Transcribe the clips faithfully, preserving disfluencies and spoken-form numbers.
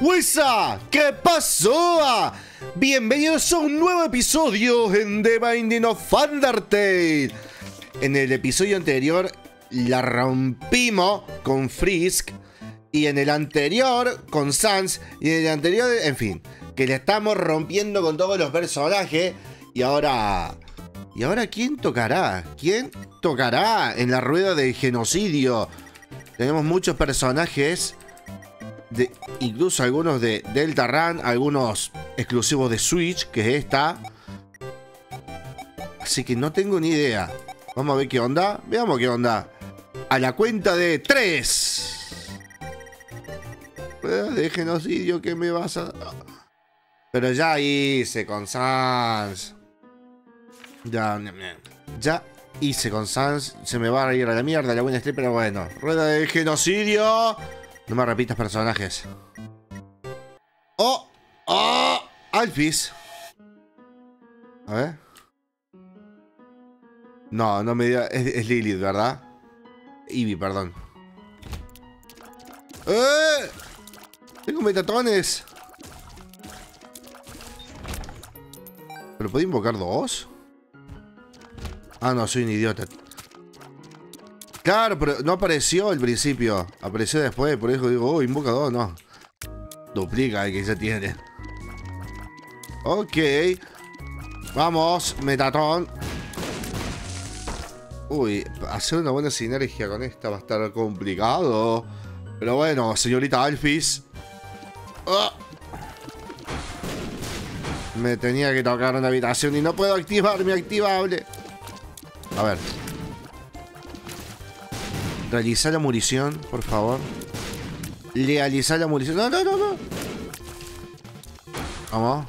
¡Huesa! ¿Qué pasó? Bienvenidos a un nuevo episodio en The Binding of Undertale. En el episodio anterior la rompimos con Frisk, y en el anterior con Sans, y en el anterior, en fin, que le estamos rompiendo con todos los personajes. Y ahora... ¿Y ahora quién tocará? ¿Quién tocará en la rueda del genocidio? Tenemos muchos personajes... De, incluso algunos de Deltarune, algunos exclusivos de Switch, que es esta. Así que no tengo ni idea. Vamos a ver qué onda. Veamos qué onda. A la cuenta de tres. De genocidio que me vas a... Pero ya hice con Sans. Ya, ya hice con Sans. Se me va a ir a la mierda la buena estrella, pero bueno. Rueda de genocidio. No me repitas personajes. ¡Oh! ¡Oh! Alphys. A ver. No, no me diga. Es, es Lilith, ¿verdad? Eevee, perdón. ¡Eh! Tengo metatones. ¿Pero puedo invocar dos? Ah, no, soy un idiota. Claro, pero no apareció al principio. Apareció después, por eso digo, oh, invoca dos, no. Duplica el que ya tiene. Ok. Vamos, Mettaton. Uy, hacer una buena sinergia con esta va a estar complicado. Pero bueno, señorita Alphys. Oh. Me tenía que tocar una habitación y no puedo activar mi activable. A ver. Realizar la munición, por favor. Lealizar la munición. No, no, no, no. Vamos.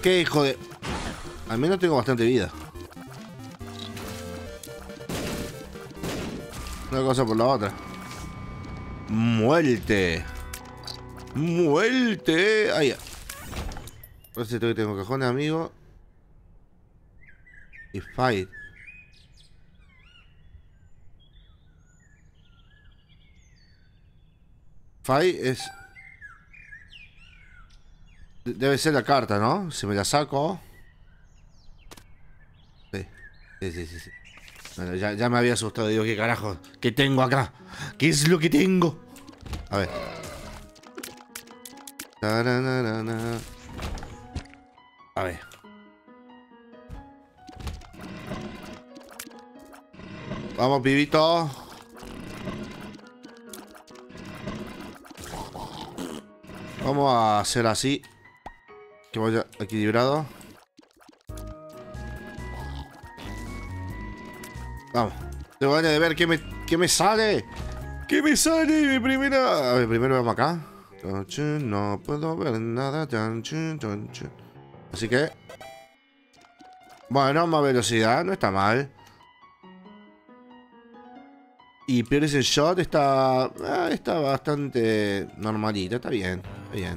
Qué hijo de... Al menos tengo bastante vida. Una cosa por la otra. Muerte. Muerte. Ahí. Por eso que tengo cajones, amigo. Y fight. Fight es... Debe ser la carta, ¿no? Si me la saco... Sí, sí, sí, sí, sí. Bueno, ya, ya me había asustado. Digo, ¿qué carajo? ¿Qué tengo acá? ¿Qué es lo que tengo? A ver. A ver. Vamos, pibito. Vamos a hacer así. Que vaya equilibrado. Vamos. Tengo ganas de ver qué me, qué me sale. ¿Qué me sale? Mi primera... A ver, primero vamos acá. No puedo ver nada. Así que... Bueno, más velocidad. No está mal. Y peor es el shot, está, ah, está bastante normalito, está bien, está bien.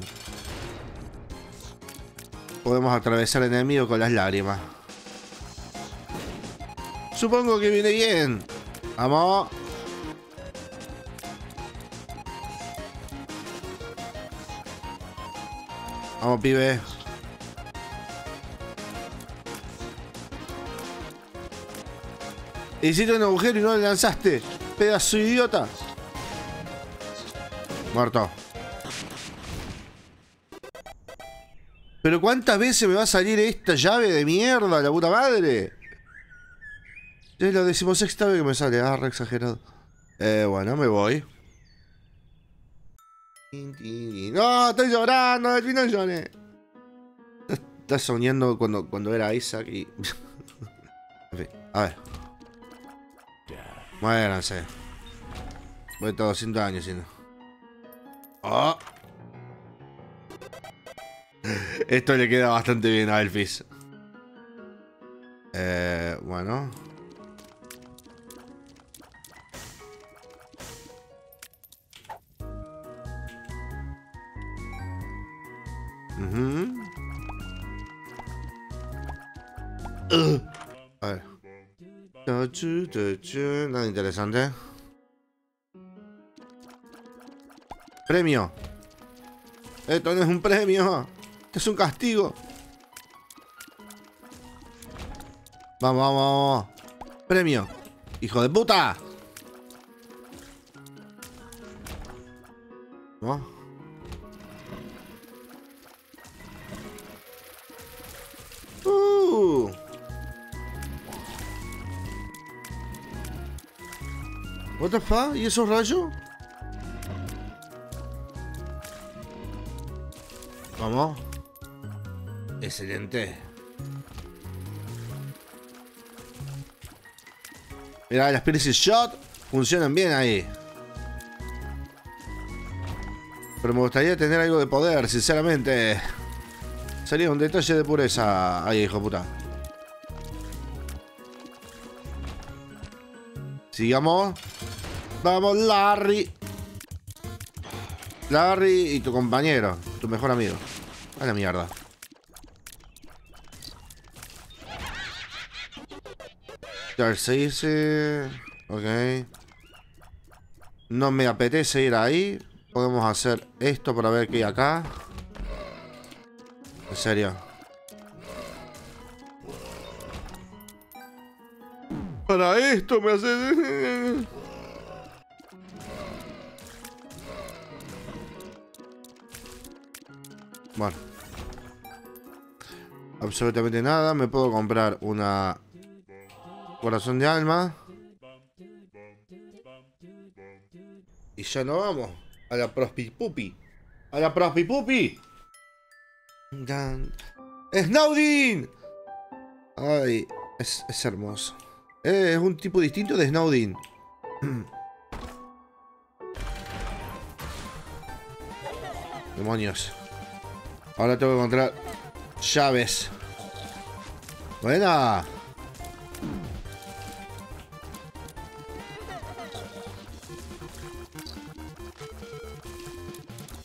Podemos atravesar enemigos con las lágrimas. Supongo que viene bien. Vamos. Vamos, pibe. Hiciste un agujero y no lo lanzaste. Pedazo idiota. Muerto. Pero ¿cuántas veces me va a salir esta llave de mierda, la puta madre? Ya es la decimosexta vez que me sale. Ah, re exagerado. Eh, bueno, me voy. No, estoy llorando. Al final lloré. Estás soñando cuando, cuando era Isaac y... En fin, a ver. Muéranse. Voy a doscientos años, si no. Oh. Esto le queda bastante bien a Alphys. Eh, bueno. Uh-huh. uh. A ver. Nada interesante. Premio. Esto no es un premio. Es un castigo. Vamos, vamos, vamos. Premio. Hijo de puta. ¿No? Uh. What the fuck? ¿Y esos rayos? Vamos. Excelente. Mira, las Pierce Shot funcionan bien ahí. Pero me gustaría tener algo de poder, sinceramente. Sería un detalle de pureza. Ay, hijo puta. Sigamos. Vamos, Larry. Larry y tu compañero, tu mejor amigo. A la mierda. Darcyse. Ok. No me apetece ir ahí. Podemos hacer esto para ver qué hay acá. En serio. Para esto me hace... Bueno. Absolutamente nada. Me puedo comprar una... Corazón de alma. Y ya no vamos. A la prospipupi. A la prospipupi. Snowdin. Ay, es, es hermoso. Eh, es un tipo distinto de Snowdin. Demonios. Ahora tengo que encontrar llaves. Buena.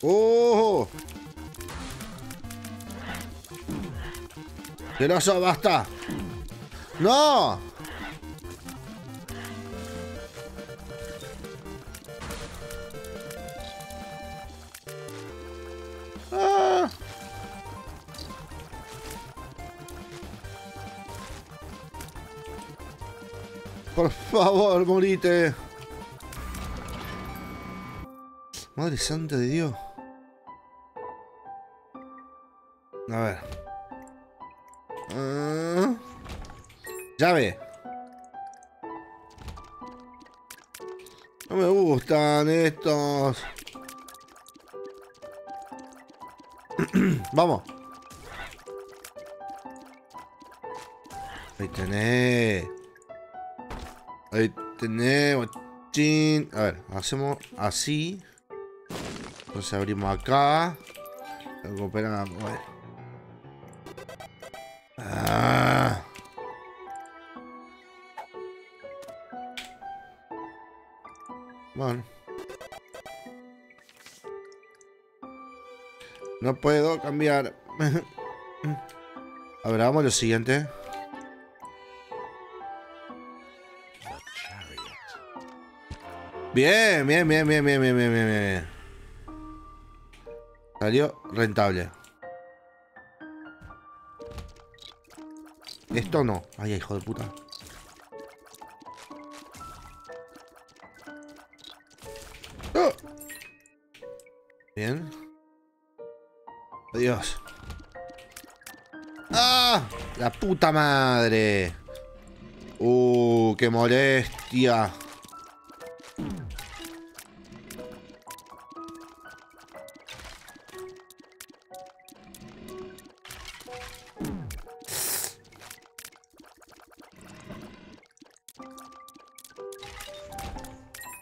¡Oh! ¡Celoso, basta! ¡No! ¡Ah! ¡Por favor, morite! ¡Madre santa de Dios! A ver. Uh, llave. No me gustan estos. Vamos. Ahí tenés. Ahí tenés, bochín. A ver, hacemos así. Entonces abrimos acá. Recuperamos. A ver. Ah. Bueno. No puedo cambiar. A ver, vamos a lo siguiente. Bien, bien, bien, bien, bien, bien, bien, bien, bien. Salió rentable. Esto no. Ay, hijo de puta. ¡Oh! Bien. Adiós. ¡Ah! La puta madre. Uh, qué molestia.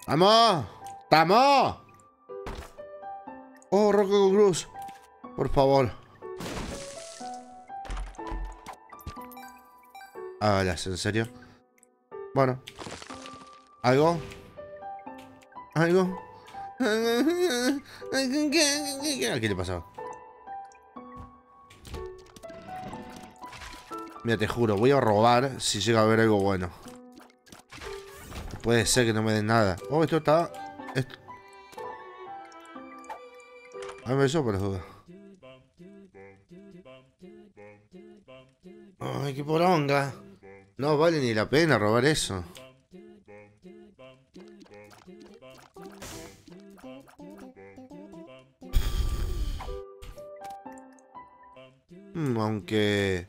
¡Vamos! ¡Vamos! ¡Oh, Roca con Cruz! Por favor. Ah, las, ¿en serio? Bueno. ¿Algo? ¿Algo? ¿Qué le pasaba? Mira, te juro, voy a robar si llega a haber algo bueno. Puede ser que no me den nada. Oh, esto está... Esto... Hazme eso por las dudas. Ay, qué poronga. No vale ni la pena robar eso. Hmm, aunque...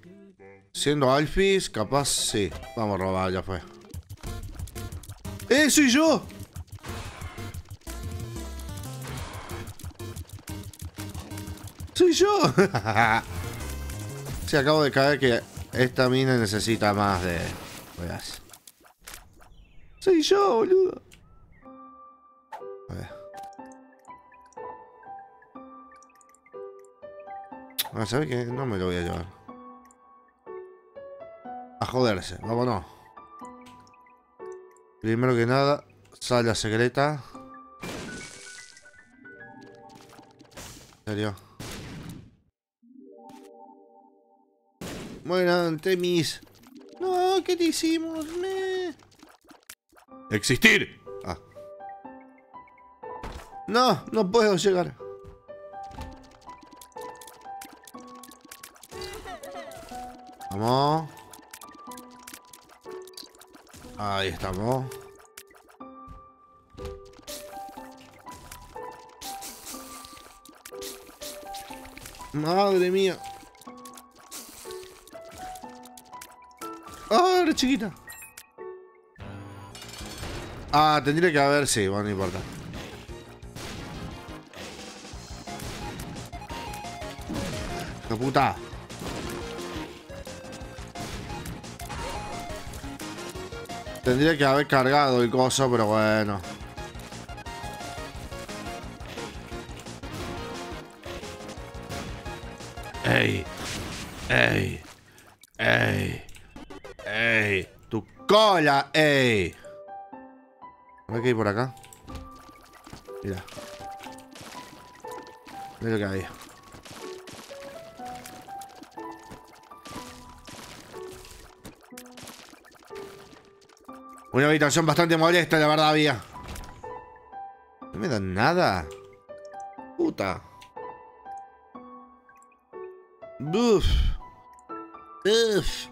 siendo Alphys, capaz sí. Vamos a robar, ya fue. ¡Eh, soy yo! ¡Soy yo! Se sí, acabo de caer que esta mina necesita más de... Veas. ¡Soy yo, boludo! A ver. Ah, ¿sabes qué? No me lo voy a llevar. A joderse, vámonos. Primero que nada, sala secreta. ¿En serio? Bueno, temis. No, ¿qué te hicimos? Me... ¡Existir! Ah. No, no puedo llegar. Vamos. Ahí estamos. Madre mía. ¡Ah, la chiquita! Ah, tendría que haber, sí, bueno, no importa. ¡Qué puta! Tendría que haber cargado el coso, pero bueno. ¡Ey! ¡Ey! ¡Ey! ¡Ey! ¡Tu cola! ¡Ey! ¿Habrá que ir por acá? Mira. Mira lo que había. Una habitación bastante molesta, la verdad, había. No me dan nada. Puta. Buf. Uf.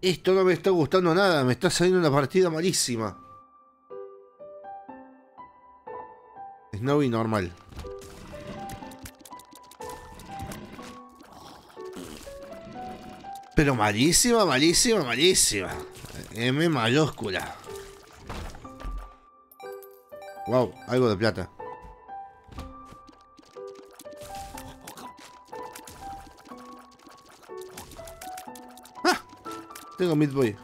Esto no me está gustando nada. Me está saliendo una partida malísima. Snowdin normal. Pero malísima, malísima, malísima. M mayúscula. Wow, algo de plata. ¡Ah! Tengo Meat Boy.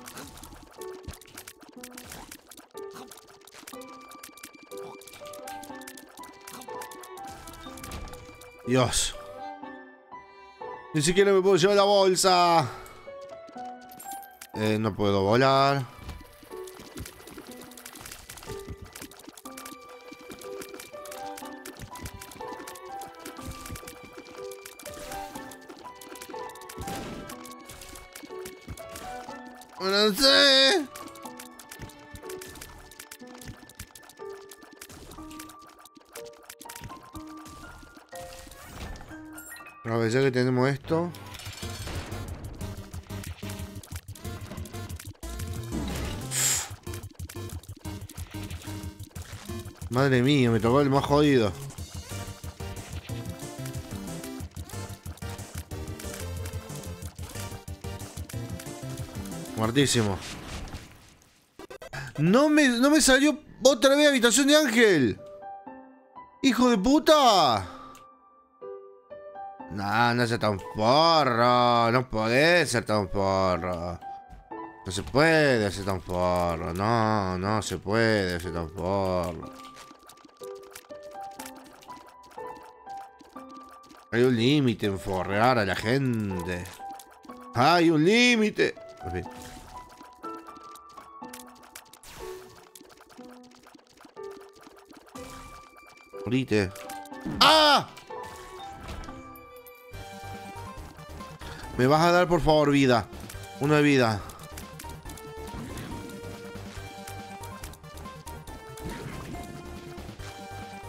Dios. Ni siquiera me puedo llevar la bolsa. Eh, no puedo volar. No sé. A ver, ya que tenemos esto. Madre mía, me tocó el más jodido. Muertísimo. No me, no me salió otra vez habitación de ángel. ¡Hijo de puta! Nah, no seas tan porro. No podés ser tan porro. No se puede ser tan porro. No, no se puede ser tan porro. Hay un límite en forrear a la gente. Hay un límite. En fin. Morite. ¡Ah! Me vas a dar, por favor, vida. Una vida.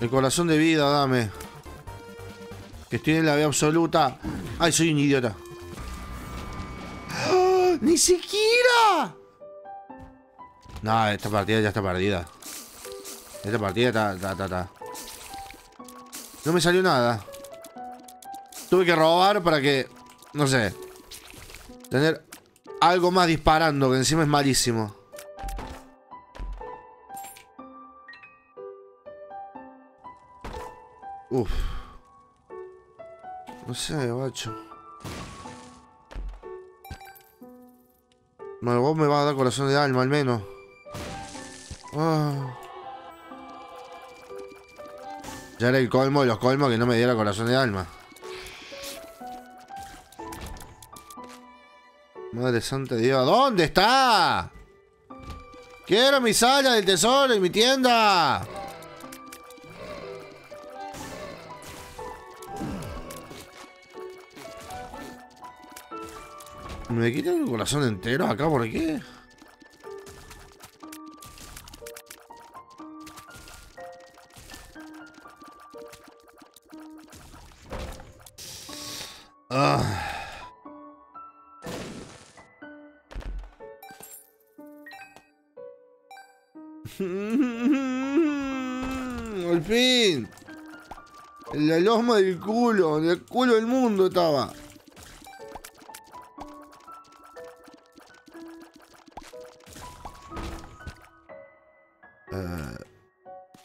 El corazón de vida, dame. Que estoy en la vida absoluta. Ay, soy un idiota. ¡Ah! ¡Ni siquiera! No, esta partida ya está perdida. Esta partida está... Ta, ta, ta. No me salió nada. Tuve que robar para que... No sé. Tener algo más disparando, que encima es malísimo. Uf. No sé, bacho. Bueno, vos me vas a dar corazón de alma, al menos. Oh. Ya era el colmo de los colmos que no me diera corazón de alma. Madre santa de Dios, ¿dónde está? Quiero mi sala del tesoro y mi tienda. ¿Me quitan el corazón entero acá? ¿Por qué? Ah. Al fin. La loma del culo, del culo del mundo estaba.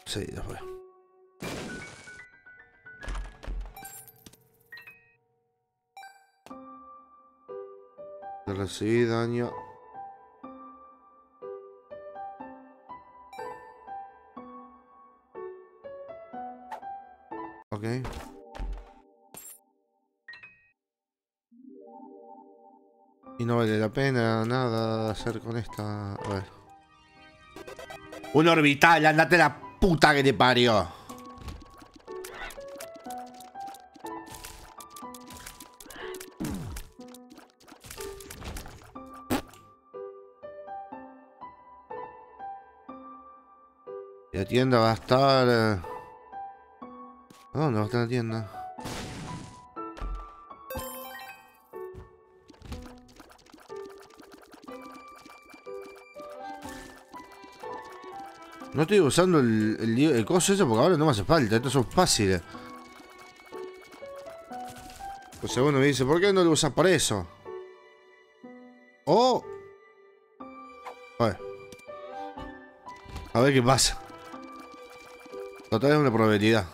Sí, después. Recibí daño. Ok. Y no vale la pena nada hacer con esta... A ver. Un orbital, andate la... Puta que te parió. La tienda va a estar... ¿A dónde va a estar la tienda? No estoy usando el, el, el coso ese porque ahora no me hace falta. Estos son fáciles. Pues uno me dice, ¿por qué no lo usas por eso? Oh. A ver. A ver qué pasa. Total es una probabilidad.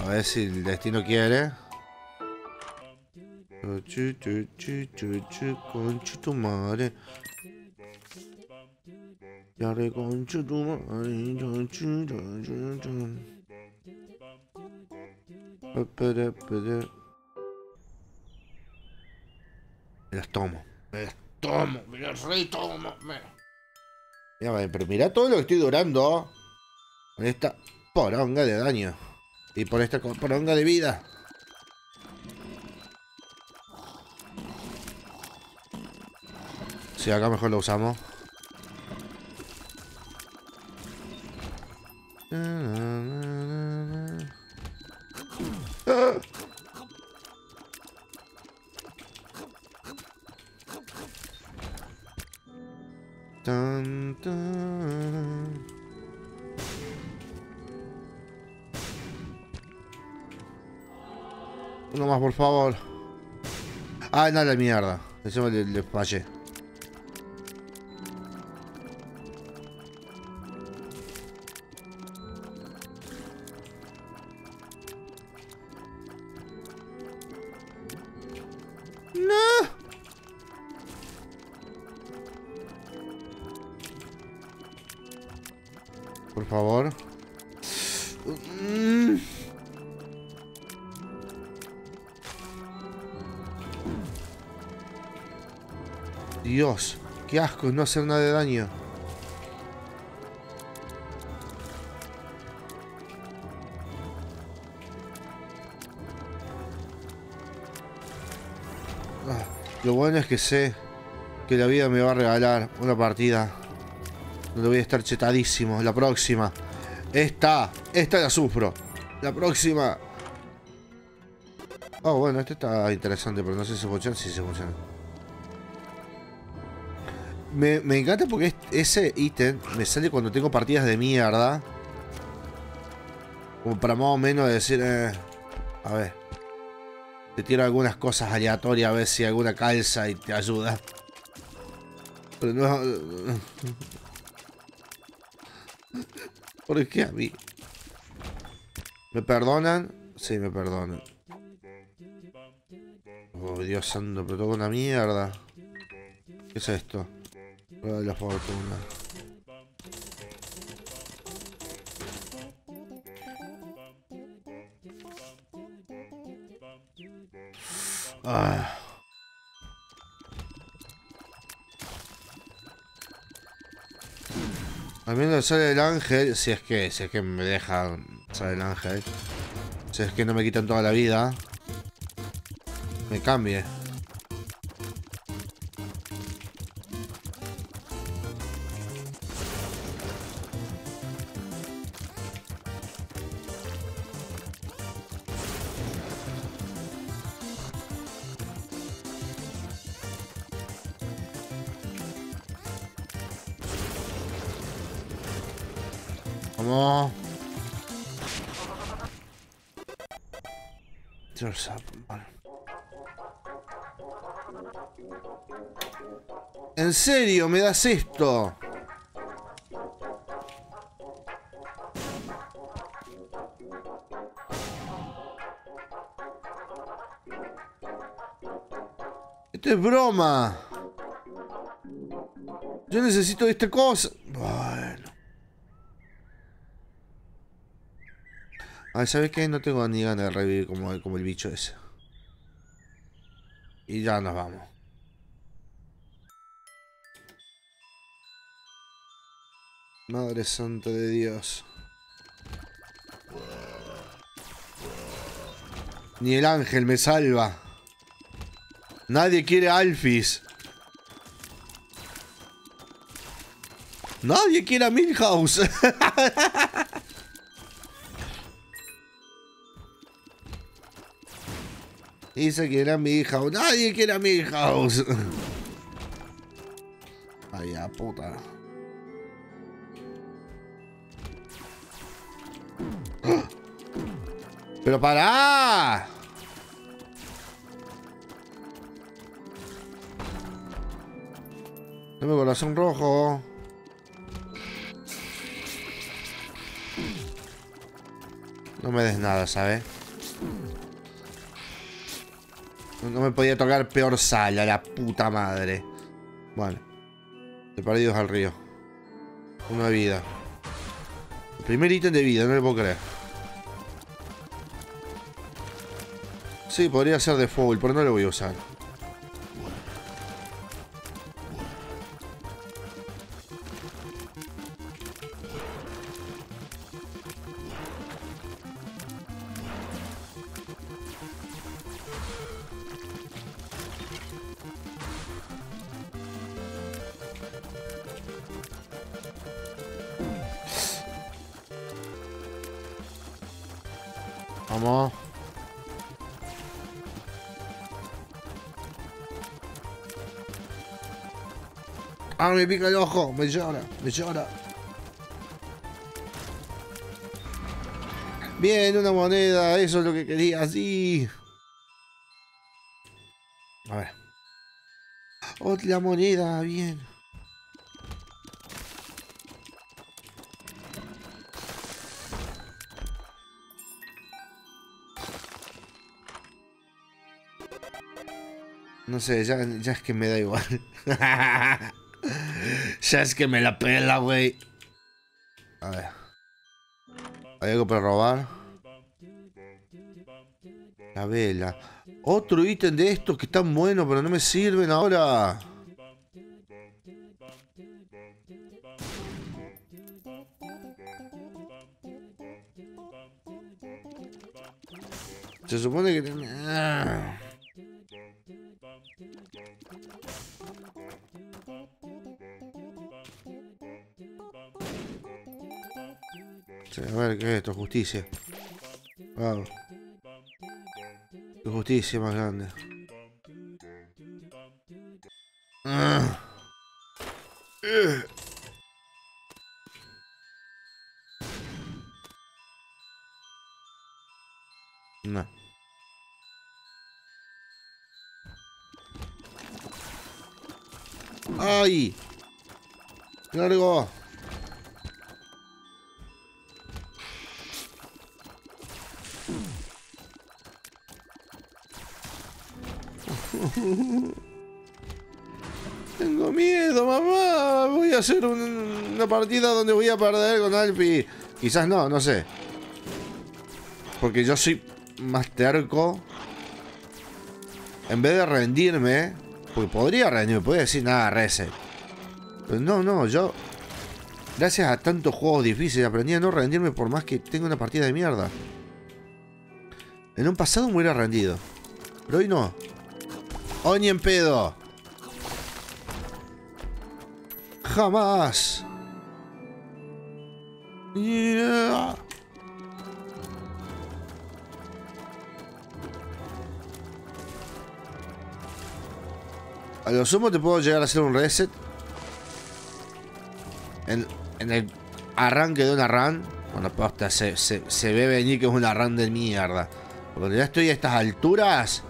A ver si el destino quiere. Conchito madre. Ya reconcho tu madre, me las tomo, me las tomo, me las retomo. Ya vale, pero mirá todo lo que estoy durando con esta poronga de daño y por esta poronga de vida. Si acá mejor lo usamos. Uno más, por favor. Ah, no, la mierda. Encima le, le fallé. No. Por favor. Mm. Dios, qué asco no hacer nada de daño. Ah, lo bueno es que sé que la vida me va a regalar una partida. No lo voy a estar chetadísimo. La próxima. Esta, esta la sufro. La próxima. Oh, bueno, esta está interesante, pero no sé si funciona. Si sí, se funciona. Me, me encanta porque ese ítem me sale cuando tengo partidas de mierda. Como para más o menos decir, eh, a ver, te tiro algunas cosas aleatorias a ver si alguna calza y te ayuda. Pero no... ¿Por qué a mí? ¿Me perdonan? Sí, me perdonan. Oh, Dios santo, pero todo una mierda. ¿Qué es esto? Rueda de la fortuna. Ah. Al menos sale el ángel, si es que, si es que me dejan salir el ángel. Si es que no me quitan toda la vida. Me cambie. Vamos. ¿En serio? ¿Me das esto? Esto es broma. Yo necesito esta cosa. Bueno. A ver, ¿sabes qué? No tengo ni ganas de revivir como, como el bicho ese. Y ya nos vamos. Madre santa de Dios. Ni el ángel me salva. Nadie quiere a Alphys. Nadie quiere a Milhouse. Dice que era Milhouse. Nadie quiere a Milhouse. Ay, a puta. ¡Pero pará! Dame corazón rojo. No me des nada, ¿sabes? No me podía tocar peor sala, la puta madre. Bueno. De perdidos al río. Una vida. El primer ítem de vida, no le puedo creer. Sí, podría ser de full, pero no lo voy a usar. Vamos. Ah, me pica el ojo, me llora, me llora. Bien, una moneda, eso es lo que quería, sí. A ver. Otra moneda, bien. No sé, ya, ya es que me da igual. Ya es que me la pela, güey. A ver. ¿Hay algo para robar? La vela. Otro ítem de estos que están buenos, pero no me sirven ahora. Se supone que... Se A ver, ¿qué es esto? Justicia. Wow. Tu justicia más grande. Ah. Eh. No. ¡Ay! ¡Largo! Tengo miedo, mamá. Voy a hacer un, una partida donde voy a perder con Alphys. Quizás no, no sé. Porque yo soy más terco. En vez de rendirme, porque podría rendirme, podría decir nada, reset. Pero no, no, yo, gracias a tantos juegos difíciles, aprendí a no rendirme por más que tenga una partida de mierda. En un pasado me hubiera rendido, pero hoy no. Hoy ni en pedo. Jamás. Yeah. A lo sumo te puedo llegar a hacer un reset en, en el arranque de una run. Bueno, posta, se, se, se ve venir que es una run de mierda. Porque ya estoy a estas alturas.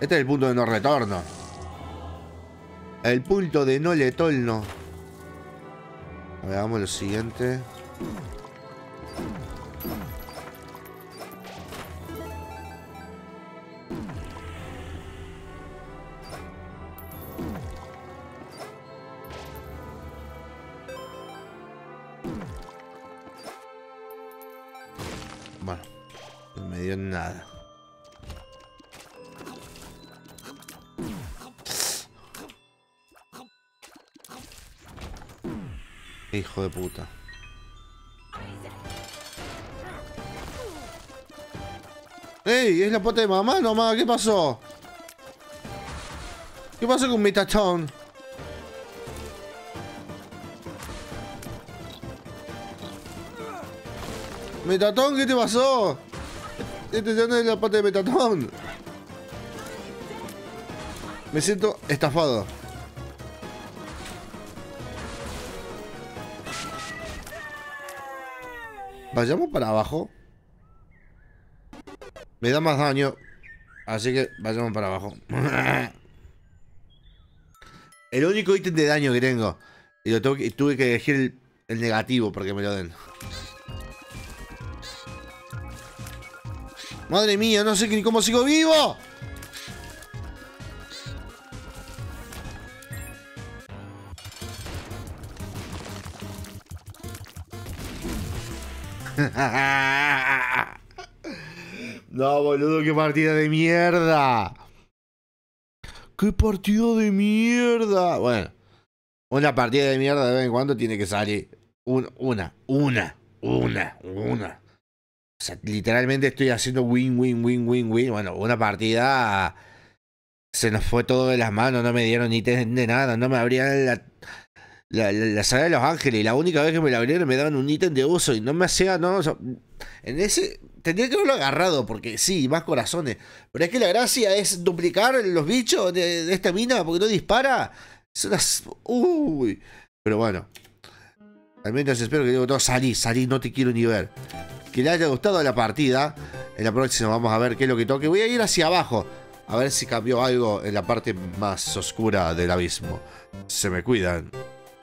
Este es el punto de no retorno. El punto de no retorno. Hagamos lo siguiente. Bueno, no me dio nada. Hijo de puta. ¡Ey! Es la pata de mamá nomás. ¿Qué pasó? ¿Qué pasó con Mettaton? Mettaton, ¿qué te pasó? Este ya no es la pata de Mettaton. Me siento estafado. Vayamos para abajo. Me da más daño. Así que vayamos para abajo. El único ítem de daño que tengo. Y lo tengo que, tuve que elegir el, el negativo para que me lo den. Madre mía, no sé ni cómo sigo vivo. No, boludo, qué partida de mierda. Qué partida de mierda. Bueno, una partida de mierda de vez en cuando tiene que salir. Un, una, una, una, una. O sea, literalmente estoy haciendo win, win, win, win, win. Bueno, una partida se nos fue todo de las manos. No me dieron ni ítem de nada. No me abrían la... La, la, la saga de los ángeles, y la única vez que me la abrieron me daban un ítem de uso y no me hacía, no, o sea, en ese tendría que haberlo agarrado, porque sí, más corazones, pero es que la gracia es duplicar los bichos de, de esta mina, porque no dispara, es una... uy, pero bueno, al menos espero que digo, no, salí, salí, no te quiero ni ver. Que le haya gustado la partida. En la próxima vamos a ver qué es lo que toque. Voy a ir hacia abajo, a ver si cambió algo en la parte más oscura del abismo. Se me cuidan.